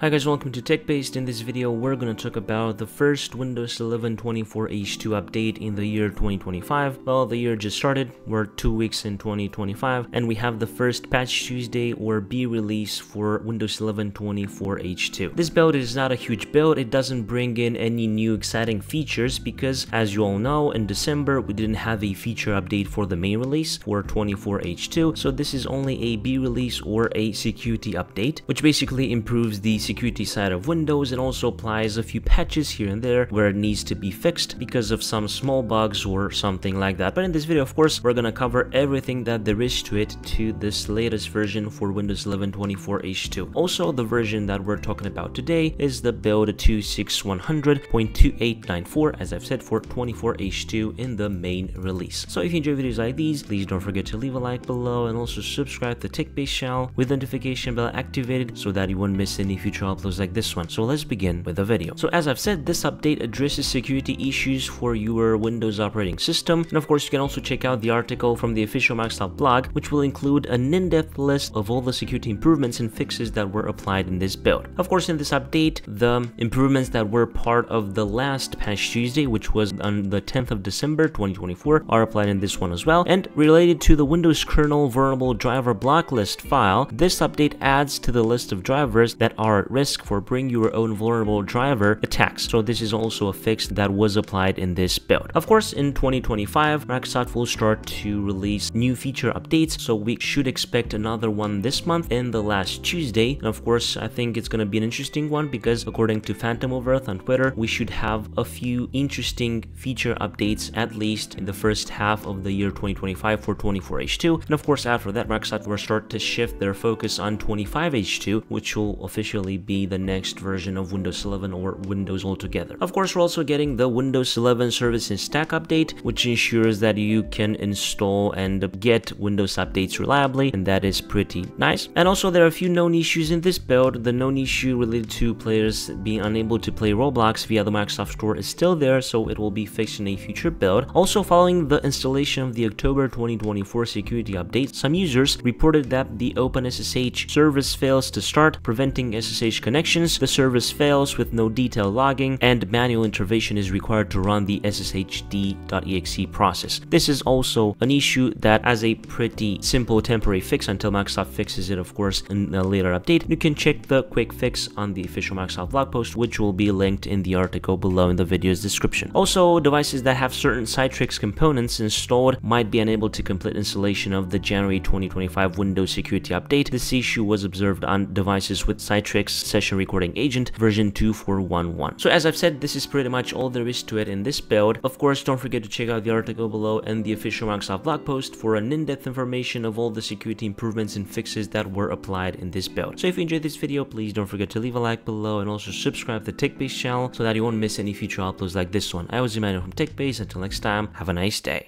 Hi guys, welcome to TechBased. In this video, we're going to talk about the first Windows 11 24H2 update in the year 2025. Well, the year just started, we're 2 weeks in 2025, and we have the first Patch Tuesday or B release for Windows 11 24H2. This build is not a huge build, it doesn't bring in any new exciting features because, as you all know, in December we didn't have a feature update for the main release for 24H2, so this is only a B release or a security update, which basically improves the security side of Windows and also applies a few patches here and there where it needs to be fixed because of some small bugs or something like that. But in this video, of course, we're gonna cover everything that there is to it to this latest version for Windows 11 24H2. Also, the version that we're talking about today is the build 26100.2894, as I've said, for 24H2 in the main release. So if you enjoy videos like these, please don't forget to leave a like below and also subscribe to the TechBased channel with the notification bell activated so that you won't miss any future uploads like this one. So let's begin with the video. So as I've said, this update addresses security issues for your Windows operating system, and of course you can also check out the article from the official Microsoft blog, which will include an in-depth list of all the security improvements and fixes that were applied in this build. Of course, in this update, the improvements that were part of the last Patch Tuesday, which was on the 10th of December 2024, are applied in this one as well. And related to the Windows kernel vulnerable driver block list file, this update adds to the list of drivers that are at risk for bring your own vulnerable driver attacks. So this is also a fix that was applied in this build. Of course, in 2025, Microsoft will start to release new feature updates, so we should expect another one this month and the last Tuesday. And of course, I think it's going to be an interesting one because according to Phantom of Earth on Twitter, we should have a few interesting feature updates at least in the first half of the year 2025 for 24H2. And of course, after that, Microsoft will start to shift their focus on 25H2, which will officially be the next version of Windows 11 or Windows altogether. Of course, we're also getting the Windows 11 service and stack update, which ensures that you can install and get Windows updates reliably, and that is pretty nice. And also, there are a few known issues in this build. The known issue related to players being unable to play Roblox via the Microsoft Store is still there, so it will be fixed in a future build. Also, following the installation of the October 2024 security update, some users reported that the OpenSSH service fails to start, preventing SSH connections. The service fails with no detail logging, and manual intervention is required to run the sshd.exe process. This is also an issue that has a pretty simple temporary fix until Microsoft fixes it, of course, in a later update. You can check the quick fix on the official Microsoft blog post, which will be linked in the article below in the video's description. Also, devices that have certain Citrix components installed might be unable to complete installation of the January 2025 Windows security update. This issue was observed on devices with Citrix session recording agent version 2411. So as I've said, this is pretty much all there is to it in this build. Of course, don't forget to check out the article below and the official Microsoft blog post for an in-depth information of all the security improvements and fixes that were applied in this build. So if you enjoyed this video, please don't forget to leave a like below and also subscribe to the TechBased channel so that you won't miss any future uploads like this one. I was Emmanuel from TechBased. Until next time, have a nice day.